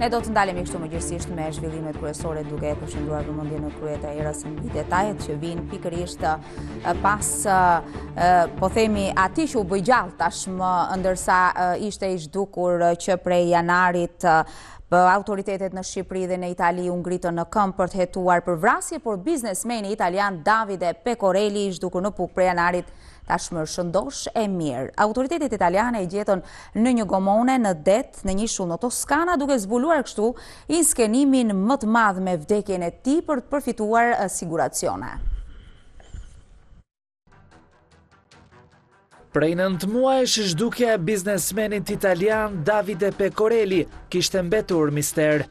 Ne do të ndalemi kështu më gjithsesi me zhvillimet kryesore duke përqendruar vëmendjen në kryet e erës mbi detajet që vijnë pikërisht pas po themi atij që u bëj gjallë tashmë ndërsa ishte i zhdukur që prej janarit autoritetet në Shqipëri dhe në Itali u ngritën në këmbë për të hetuar për vrasje, por biznesmeni italian Davide Pecorelli i zhdukur në Pukë prej janarit tashmë shëndosh e mirë. Autoritetet italiane i gjetën në një gomone në det, në një shumë në Toskana, duke zbuluar kështu inskenimin më të madh me vdekjen e tij për të përfituar siguracione. Prej 9 muajsh zhdukja e biznesmenit italian Davide Pecorelli kishte mbetur mister.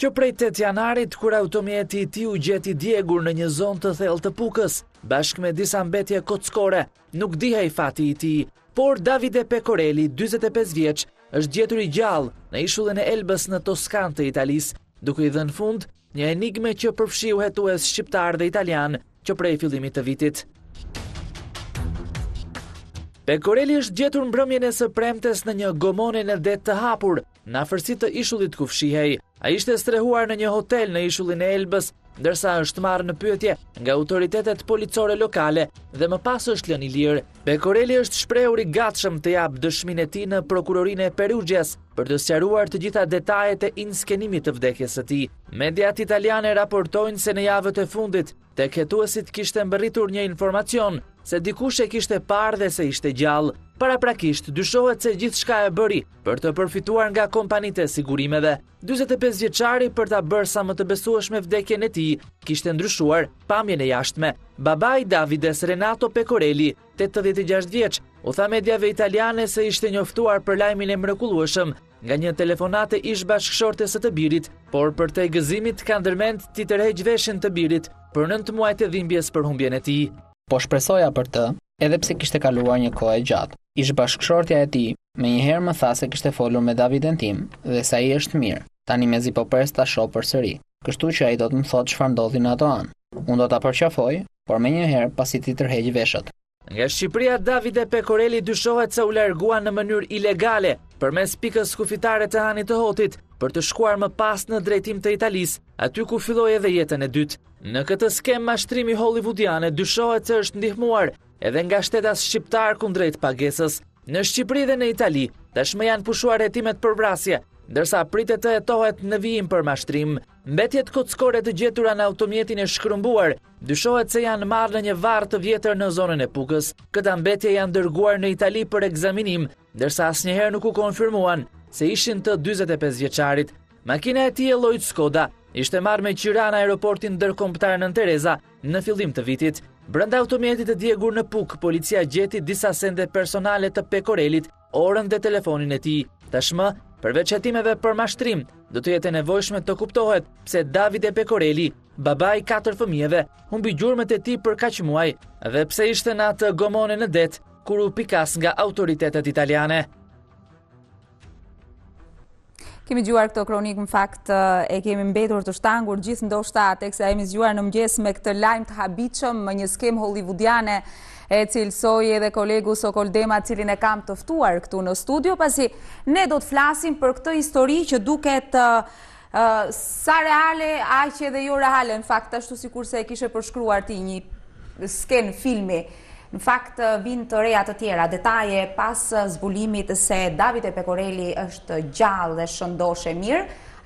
Që prej 8 janarit, kur automjeti i tij u gjeti djegur në një zonë të thellë të Pukës, bashkë me disa mbetje kockore, nuk dihej fati i tij. Por Davide Pecorelli, 45 vjeç, është gjetur i gjallë në ishullën e Elbës në Toskanë të Italisë, duke i dhënë fund një enigme që përfshiu hetues shqiptar dhe italian që prej fillimit të vitit. Pecorelli është gjetur mbrëmjen e së premtes në një gomone në det të hapur, në afërsi të ishullit ku fshihej. Ai ishte strehuar në një hotel në ishullin e Elbës, ndërsa është marrë në pyetje nga autoritetet policore lokale dhe më pas është lënë i lirë. Pecorelli është shprehur i gatshëm të jap dëshminë e tij në prokurorinë e Perugias për të sqaruar të gjitha detajet e inskenimit të vdekjes së tij. Mediat italiane raportojnë se në javët e fundit tek hetuesit kishte mbërritur një informacion se dikush e kishte parë dhe se ishte gjallë. Paraprakisht, dyshohet se gjithçka e bëri për të përfituar nga kompanitë e sigurimeve. 45 vjeçari për ta bërë sa më të besueshme vdekjen e tij, kishte ndryshuar pamjen e jashtme. Babai i Davides, Renato Pecorelli, 86 vjeç, u tha mediave italiane se ishte njoftuar për lajmin e mrekullueshëm nga një telefonate ish bashkëshortes së të birit, por për te gëzimit ka ndërmend ti tërheq veshin të birit për 9 muajt e dhimbjes për humbjen e tij. Po shpresoja për të, edhe pse kishte kaluar një kohë e gjatë. Ish bashkëshortja e tij me një herë më tha se kishte folur me Daviden tim dhe se ai është mirë. Tani mezi po pres ta shoh përsëri. Kështu që ai do të më thotë çfarë ndodhi në ato anë. Unë do ta përqafoj, por me një herë pasi ti tërheq veshët. Nga Shqipëria, Davide Pecorelli dyshohet se u largua në mënyrë ilegale përmes pikës kufitare të Hanit të Hotit për të shkuar më pas në drejtim të Italisë, aty ku filloi edhe jetën e dytë. Në këtë skemë mashtrimi hollywoodiane dyshohet se është ndihmuar edhe nga shtetas shqiptar kundrejt pagesës. Në Shqipëri dhe në Itali tashmë janë pushuar hetimet për vrasje, ndërsa pritet të hetohet në vijim për mashtrim. Mbetjet kockore të gjetura në automjetin e shkrumbuar dyshohet se janë marrë në një varr të vjetër në zonën e Pukës. Këta mbetje janë dërguar në Itali për ekzaminim, ndërsa asnjëherë nuk u konfirmuan se ishin të 45 vjeçarit. Makina e tij e llojit Skoda ishte marrë me qira në aeroportin ndërkombëtar Nën Tereza në fillim të vitit. Brenda automjetit të djegur në Pukë, policia gjeti disa sende personale të Pecorellit, orën dhe telefonin e tij. Tashmë, përveç hetimeve për mashtrim, do të jetë e nevojshme të kuptohet pse Davide Pecorelli, babai i 4 fëmijëve, humbi gjurmët e tij për kaq muaj dhe pse ishte në atë gomone në det kur u pikas nga autoritetet italiane. Kemi dëgjuar këto kronikë, në fakt e kemi mbetur të shtangur gjithë ndoshta teksa jemi zgjuar në mëngjes me këtë lajm të habitshëm, me një skemë hollywoodiane e cilsoi edhe kolegu Sokol Dema, cilin e kam të ftuar këtu në studio, pasi ne do të flasim për këtë histori që duket sa reale, aq edhe jo reale, në fakt ashtu sikurse e kishe përshkruar ti një skenë filmi. Në fakt, vinë të reja të tjera detaje pas zbulimit se Davide Pecorelli është gjallë dhe shëndosh e mirë.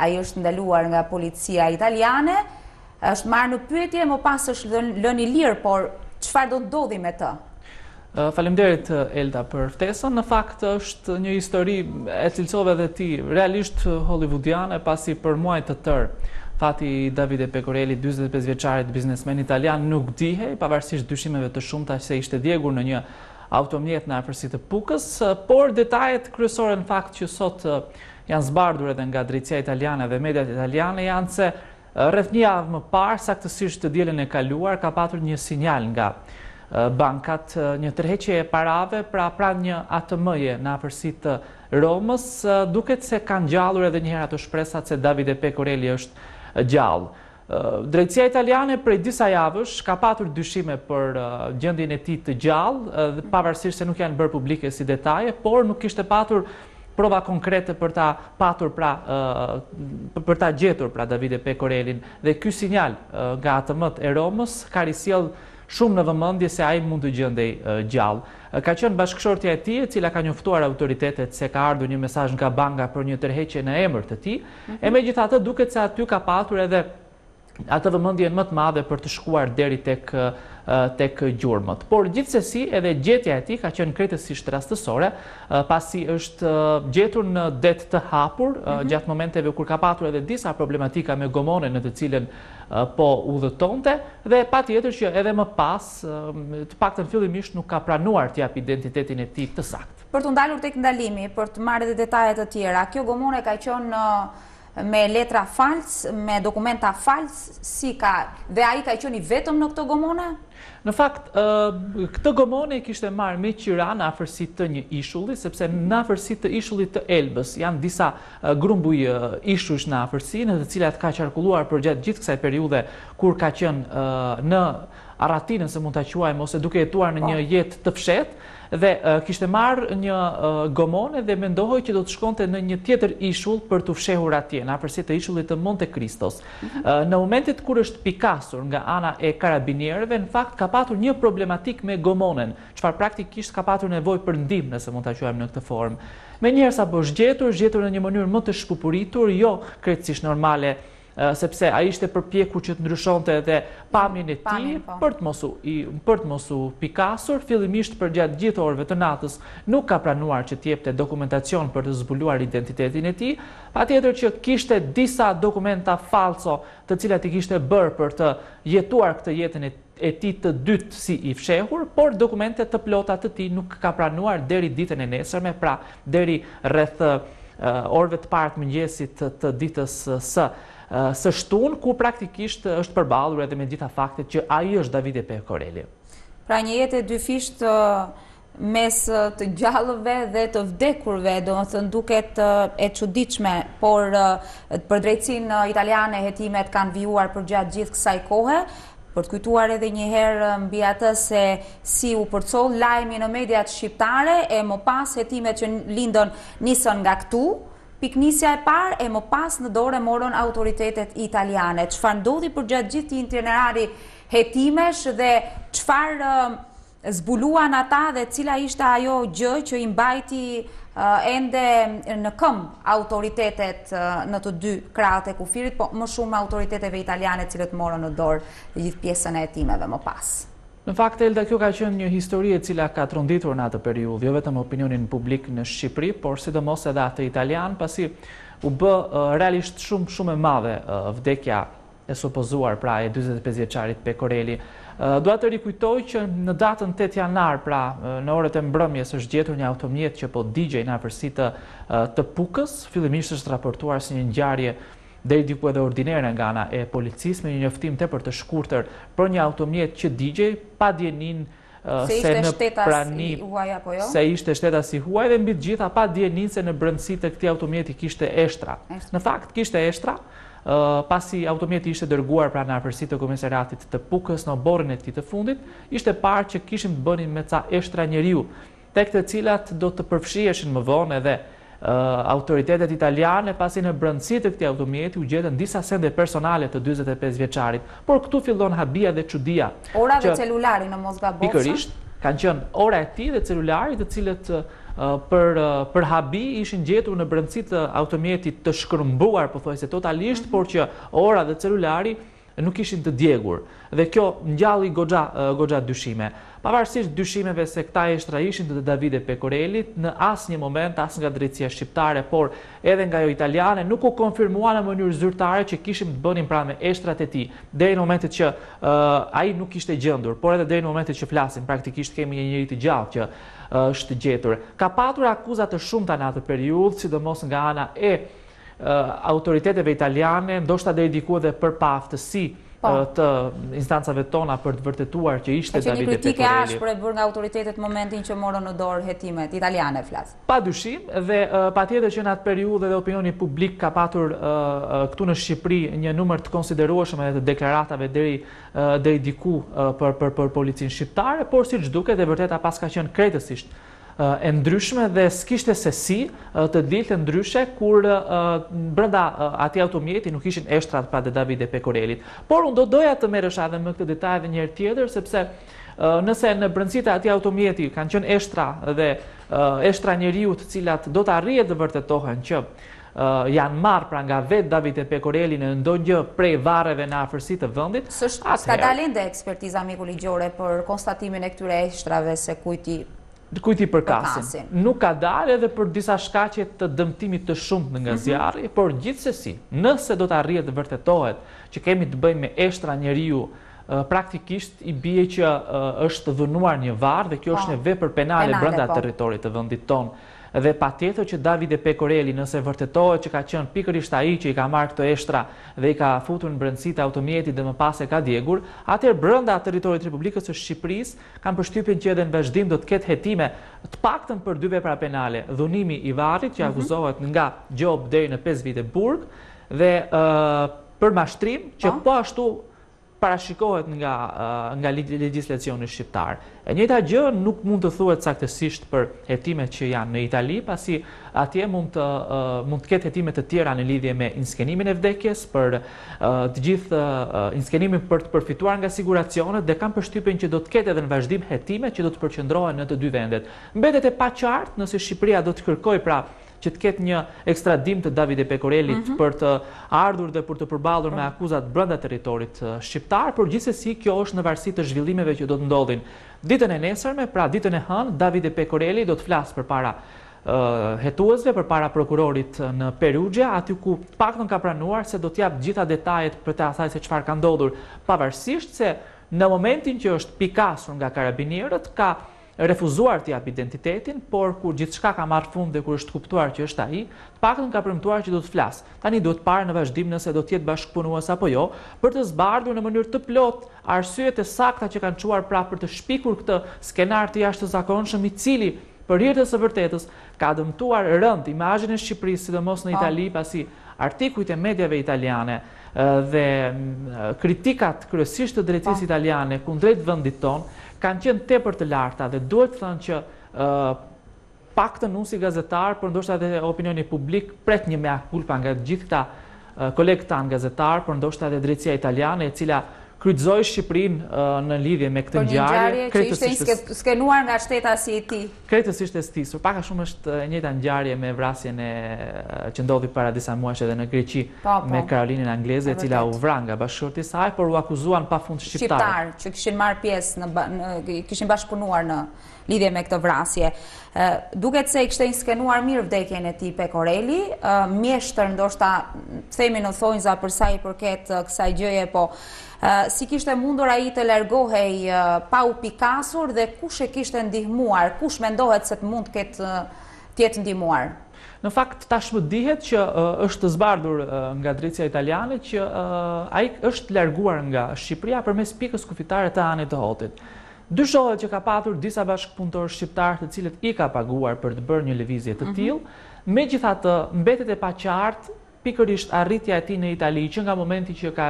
Ai është ndaluar nga policia italiane, është marrë në pyetje, më pas është lënë i lirë, por çfarë do të ndodhi me të? Faleminderit Elda për ftesën. Në fakt është një histori e cilësove dhe ti, realisht hollywoodiane, pasi për muaj të tërë fati Davide Pecorelli, 45 vjeçarit biznesmen italian, nuk dihej, pavarësisht dyshimeve të shumta se ishte djegur në një automjet në afërsi të Pukës, por detajet kryesore në fakt që sot janë zbardhur edhe nga drejtësia italiane dhe mediat italiane janë se rreth një javë më parë, saktësisht të dielën e kaluar, ka patur një sinjal nga bankat, një tërheqje e parave pranë një ATM-je në afërsi të Romës. Duket se kanë gjallur edhe një herë ato shpresat se Davide Pecorelli është gjallë. Drejtësia italiane prej disa javësh ka patur dyshime për gjendjen e tij të gjallë dhe pavarësisht se nuk janë bërë publike si detaje, por nuk kishte patur prova konkrete për ta patur për ta gjetur Davide Pecorellin, dhe ky sinjal nga ATM-t e Romës ka risjell shumë në vëmendje se ai mund të gjendej gjallë. Ka qenë bashkëshortja e tij e cila ka njoftuar autoritetet se ka ardhur një mesazh nga banka për një tërheqje në emër të tij, e megjithatë duket se aty ka patur edhe atë vëmendjen më të madhe për të shkuar deri tek gjurmët. Por gjithsesi edhe gjetja e tij ka qenë krejtësisht rastësore, pasi është gjetur në det të hapur, gjatë momenteve kur ka patur edhe disa problematika me gomonen në të cilën po udhëtonte, dhe patjetër që edhe më pas, të paktën fillimisht, nuk ka pranuar të jap identitetin e tij të saktë. Për të ndalur tek ndalimi, për të marrë edhe detajet e tjera, kjo gomone ka qenë me letra fals, me dokumenta fals, si ka, dhe ai ka qenë i vetëm në këtë gomone? Në fakt, këtë gomone kishte marrë me qira në afërsi të një ishulli, sepse në afërsi të ishullit të Elbës janë disa grumbuj ishush në afërsi, në të cilat ka qarkulluar përgjatë gjithë kësaj periudhe kur ka qenë në Aratinën, se mund ta quajmë, ose duke jetuar në një jetë të fshehtë, dhe kishte marrë një gomone dhe mendohoi që do të shkonte në një tjetër ishull për të fshehur atje, në afërsi të ishullit të Monte Cristos. Në momentin kur është pikasur nga ana e karabinierëve, në fakt ka patur një problematik me gomonen, çfarë praktikisht ka patur nevojë për ndihmë, nëse mund ta quajmë në këtë formë. Menjëherë sapo është gjetur në një mënyrë më të shkupuritur, jo krejtësisht normale, sepse ai ishte përpjekur që të ndryshonte edhe pamjen e tij për të mos u pikasur. Fillimisht përgjatë gjithë orëve të natës nuk ka pranuar që të jepte dokumentacion për të zbuluar identitetin e tij. Patjetër që kishte disa dokumenta falso, të cilat i kishte bërë për të jetuar këtë jetën e tij të dytë si i fshehur, por dokumentet të plota të tij nuk ka pranuar deri ditën e nesërme, pra deri rreth orëve të parë të mëngjesit të ditës së shtunë, ku praktikisht është përballur edhe me gjitha faktet që ai është Davide Pecorelli. Pra një jetë e dyfisht mes të gjallëve dhe të vdekurve, domethënë duket e çuditshme, por për drejtsinë italiane hetimet kanë vijuar përgjatë gjithë kësaj kohe. Për të kujtuar edhe një herë mbi atë se si u përcoll lajmi në mediat shqiptare, e më pas hetimet që nisën nga këtu. Piknisja e parë e më pas në dorë morën autoritetet italiane. Çfarë ndodhi përgjatë gjithë këtij itinerari hetimesh dhe çfarë zbuluan ata dhe cila ishte ajo gjë që i mbajti ende në këmbë autoritetet në të dy krahët e kufirit, po më shumë autoriteteve italiane, cilët morën në dorë gjithë pjesën e hetimeve më pas? Në fakt, Elda, kjo ka qenë një histori e cila ka tronditur në atë periudhë, jo vetëm opinionin publik në Shqipëri, por sidomos edhe atë italian, pasi u bë realisht shumë e madhe vdekja e supozuar, pra e 45-vjeçarit Pecorelli. Dua të rikujtoj që në datën 8 janar, pra në orët e mbrëmjes, është gjetur një automjet që po digjej në afërsi të Pukës. Fillimisht është raportuar si një ngjarje deri diku edhe ordinere nga ana e policisë, me një njoftim tepër të shkurtër për një automjet që digjej pa dijenin se në prani se ishte shtetas i huaj, dhe mbi të gjitha pa dijenin se në brëndësitë e këtij automjeti kishte eshtra. Në fakt kishte eshtra, pasi automjeti ishte dërguar pra në afërsi të komisariatit të Pukës në oborrin e tij të fundit, ishte parë që kishim të bënim me ca eshtra njeriu, tek të cilat do të përfshiheshin më vonë edhe autoritetet italiane, pasi në brëndësitë e këtij automjeti u gjetën disa sende personale të 45-vjeçarit. Por këtu fillon habia dhe çudia. Ora dhe celulari në mosgabosën? Pikërisht, kanë qenë ora e tij dhe celulari, të cilët për habi ishin gjetur në brëndësitë e automjetit të shkërmbuar pothuajse totalisht, por që ora dhe celulari nuk ishin të djegur. Dhe kjo ngjalli goxha dyshime. Pavarësisht dyshimeve se këta eshtra ishin të Davide Pecorellit, në asnjë moment, as nga drejtësia shqiptare, por edhe nga ajo italiane, nuk u konfirmua në mënyrë zyrtare që kishim të bënim pra me eshtrat e tij, deri në momentin që ai nuk ishte gjendur, por edhe deri në momentin që flasim, praktikisht kemi një njeri të gjallë që është gjetur. Ka patur akuza të shumta në atë periudhë, sidomos nga ana e autoriteteve italiane, ndoshta deri diku edhe për paaftësi të instancave tona për të vërtetuar që ishte Davide Pecorelli. E që një kritikë ashpër e bërë nga autoritetet momentin që morën në dorë hetimet italiane flas. Pa dyshim dhe patjetër që në atë periudhë dhe opinioni publik ka patur këtu në Shqipëri një numër të konsiderueshëm edhe të deklaratave deri diku për policinë shqiptare, por siç duket e vërteta pas ka qenë krejtësisht e ndryshme dhe s'kishte se si të dilte ndryshe kur brenda atij automjeti nuk ishin eshtrat pra të Davide Pecorelit. Por unë doja të merresha edhe me këtë detaj edhe një herë tjetër, sepse nëse në brëndësitë e atij automjeti kanë qenë eshtra dhe eshtra njeriu të cilat do të arrihet të vërtetohen që janë marrë pra nga vetë Davide Pecorelli në ndonjë prej varreve në afërsi të vendit. S'ka dalë ende ekspertiza mikoligjore për konstatimin e këtyre eshtrave se kujti përkasin. Nuk ka dalë edhe për disa shkaqe të dëmtimit të shumtë nga zjarri, por gjithsesi, nëse do të arrihet të vërtetohet që kemi të bëjmë me eshtra njeriu, praktikisht i bie që është dhënuar një varr dhe kjo është një vepër penale brenda territorit të vendit tonë. Dhe patjetër që Davide Pecorelli, nëse vërtetohet që ka qenë pikërisht ai që i ka marrë këto eshtra dhe i ka futur në brëndësitë e automjetit dhe më pas e ka djegur, atëherë brenda territorit të Republikës së Shqipërisë kanë përshtypjen që edhe në vazhdim do të ketë hetime, të paktën për dy vepra penale, dhunimi i varrit që akuzohet nga gjop deri në 5 vite burg dhe për mashtrim që po ashtu parashikohet nga legjislacioni shqiptar. E njëjta gjë nuk mund të thuhet saktësisht për hetimet që janë në Itali, pasi atje mund të ketë hetime të tjera në lidhje me inskenimin e vdekjes, për të gjithë inskenimin për të përfituar nga siguracionet, dhe kanë përshtypjen që do të ketë edhe në vazhdim hetime që do të përqendrohen në të dy vendet. Mbetet e paqartë nëse Shqipëria do të kërkojë pra që të ketë një ekstradim të Davide Pecorelit për të ardhur dhe për të përballur me akuzat brenda territorit shqiptar, por gjithsesi kjo është në varësi të zhvillimeve që do të ndodhin. Ditën e nesërme, pra ditën e hënë, Davide Pecorelli do të flasë përpara hetuesve, përpara prokurorit në Perugia, aty ku paktën ka pranuar se do të jap gjitha detajet për të asaj se çfarë ka ndodhur, pavarësisht se në momentin që është pikasur nga karabinierët ka refuzuar të jap identitetin, por kur gjithçka ka marrë fund dhe kur është kuptuar që është ai, të paktën ka premtuar që do të flas. Tani duhet parë në vazhdim nëse do të jetë bashkëpunues apo jo, për të zbardhur në mënyrë të plot arsyet e sakta që kanë çuar prapë për të shpikur këtë skenar të jashtëzakonshëm i cili për hir të së vërtetës ka dëmtuar rënd imazhin e Shqipërisë, sidomos në Itali, pasi artikujt e mediave italiane dhe kritikat kryesisht të drejtësisë italiane kundrejt vendit ton kanë qenë tepër të larta dhe duhet të thënë që paktën unë si gazetar, por ndoshta edhe opinioni publik pret një mea culpa nga gjithë këta kolegët tan gazetar, por ndoshta edhe drejtësia italiane e cila kryqëzoi Shqipërinë në lidhje me këtë ngjarje, krejtësisht që ishte skenuar nga shtetasi i tij. Krejtësisht e stisur, pak a shumë është e njëjta ngjarje me vrasjen që ndodhi para disa muajsh edhe në Greqi me Karolinën Angleze, e cila u vra nga bashkëshorti i saj, por u akuzuan pafund shqiptarë që kishin marrë pjesë kishin bashkëpunuar në lidhje me këtë vrasje. Duket se kishte skenuar mirë vdekjen e tij Pecorelli, mjeshtër ndoshta themin u thonjza për sa i përket kësaj gjëje, po si kishte mundur ai të largohej pa u pikasur dhe kush e kishte ndihmuar, kush mendohet se të mund të jetë ndihmuar? Në fakt tashmë dihet që është zbardhur nga drejtësia italiane që ai është larguar nga Shqipëria përmes pikës kufitare të Anit të Hotit. Dyshohet që ka patur disa bashkëpunëtorë shqiptar të cilët i ka paguar për të bërë një lëvizje të tillë, megjithatë mbetet e paqartë pikërisht arritja e tij në Itali që nga momenti që ka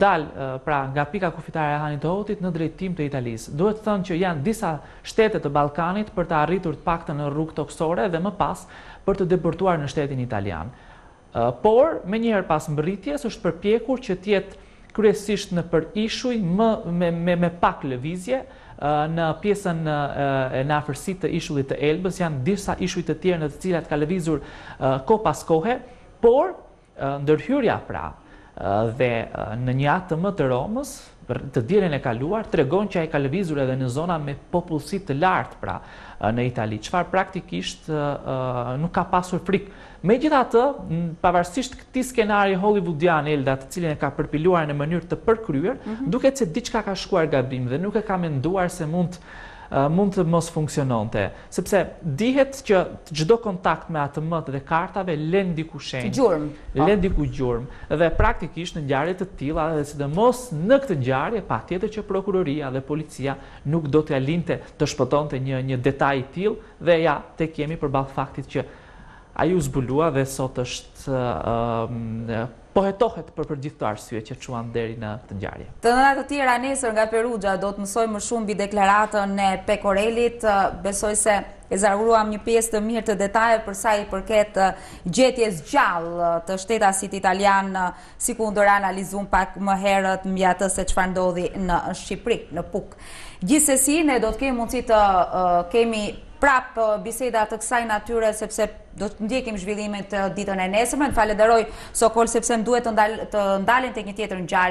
dalë pra nga pika kufitare e Hanit të Hotit në drejtim të Italisë. Duhet të thënë që janë disa shtete të Ballkanit për të arritur të paktën në rrugë toksore dhe më pas për të deportuar në shtetin italian. Por menjëherë pas mbërritjes është përpjekur që të jetë kryesisht në për ishuj me pak lëvizje. Në pjesën në afërsi të ishullit të Elbës janë disa ishuj të tjerë në të cilat ka lëvizur kohë pas kohe, por ndërhyrja pra dhe në një atëm të Romës, të dielën e kaluar, tregon që ai ka lëvizur edhe në zona me popullsi të lartë pra në Itali, çfarë praktikisht nuk ka pasur frikë. Megjithatë, pavarësisht këtij skenari hollywoodian Elda, të cilin e ka përpiluar në mënyrë të përkryer, duket se diçka ka shkuar gabim dhe nuk e ka menduar se mund mund të mos funksiononte, sepse dihet që çdo kontakt me atë më të kartave len diku shenjë, gjurmë, len diku gjurmë dhe praktikisht në ngjarje të tilla dhe sidomos në këtë ngjarje patjetër që prokuroria dhe policia nuk do t'ja linte të shpëtonte një detaj i tillë dhe ja te kemi përballë faktit që ai u zbulua dhe sot është pohetohet për gjithë të arsye që çuan deri në këtë ngjarje. Të ndërra të tjera nesër nga Perugia do të mësojmë më shumë mbi deklaratën e Pecorelit. Besoj se e zaruruam një pjesë të mirë të detajeve për sa i përket gjetjes gjallë të shtetasit italian, si kundër analizuam pak më herët mbi atë se çfarë ndodhi në Shqipëri, në Pukë. Gjithsesi ne do të kemi mundësi të kemi prap biseda të kësaj natyre sepse do të ndjekim zhvillimet ditën e nesërme. Falenderoj Sokol sepse më duhet të ndalen tek një tjetër ngjarje.